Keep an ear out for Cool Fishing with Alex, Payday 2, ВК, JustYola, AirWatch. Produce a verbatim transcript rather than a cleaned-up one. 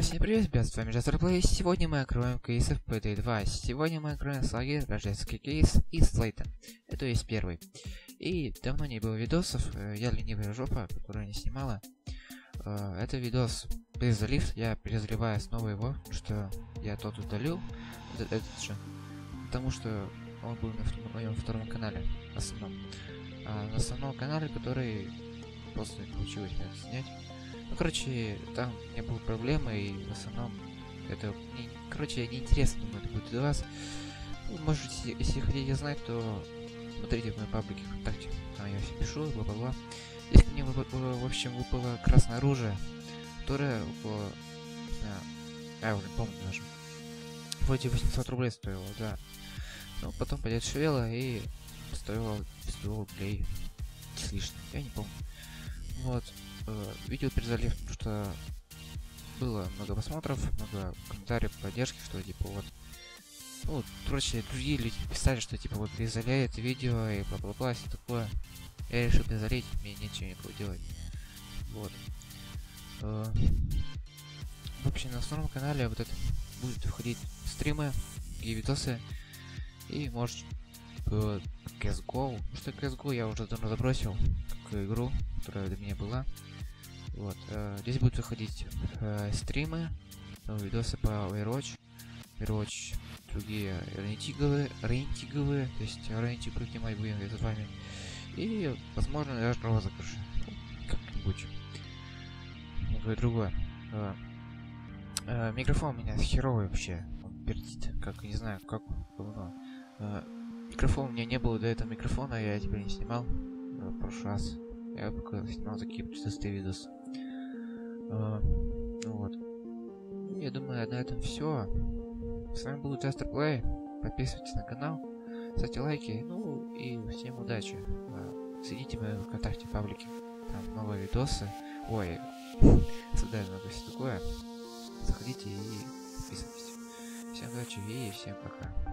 Всем привет, ребят, с вами JustYola. Сегодня мы откроем кейсы в Пэй Дэй два. Сегодня мы откроем слаги, рождественский кейс и Слейта. Это есть первый. И давно не было видосов, я ленивая жопа, которую не снимала. Это видос перезалив, я перезаливаю снова его, что я тот удалил, этот, этот же, потому что он был на моем втором канале, основном. А на основном канале, который просто не получилось снять. Ну, короче, там у меня были проблемы, и в основном это, не, короче, неинтересно, думаю, это будет для вас. Ну, можете, если хотите знать, то смотрите в моей паблике ВКонтакте, там я все пишу, бла-бла-бла. Здесь мне, в общем, выпало красное оружие, которое выпало, а, я уже помню даже, вроде восемьсот рублей стоило, да. Но потом подешевело и стоило сто рублей с лишним, я не помню. Вот. Видео перезалив, потому что было много просмотров, много комментариев, поддержки, что типа вот, ну, короче, другие люди писали, что типа вот перезаляет видео и бла-бла-бла, все такое. Я решил перезалить, мне ничего не было делать. Вот. В общем, на основном канале вот это будут выходить стримы, и видосы, и может си эс го, что си эс го я уже давно забросил, как игру, которая для меня была. Вот, э, здесь будут выходить э, стримы, э, видосы по AirWatch, AirWatch, другие рейтинговые, рейтинговые, то есть рейтинг снимать будем с вами, и, возможно, даже розыгрыш, как-нибудь, многое другое. Э, э, микрофон у меня херовый вообще, он пердит, как, не знаю, как говно. Э, микрофон у меня не было до этого микрофона, я теперь не снимал, э, в прошлый раз, я пока снимал такие пятистые видосы. Uh, ну вот. Ну, я думаю, на этом все. С вами был JustYola. Подписывайтесь на канал, ставьте лайки. Ну и всем удачи. Uh, следите мои ВКонтакте паблики. Там новые видосы. Ой, сюда много всего такое. Заходите и подписывайтесь. Всем удачи и всем пока.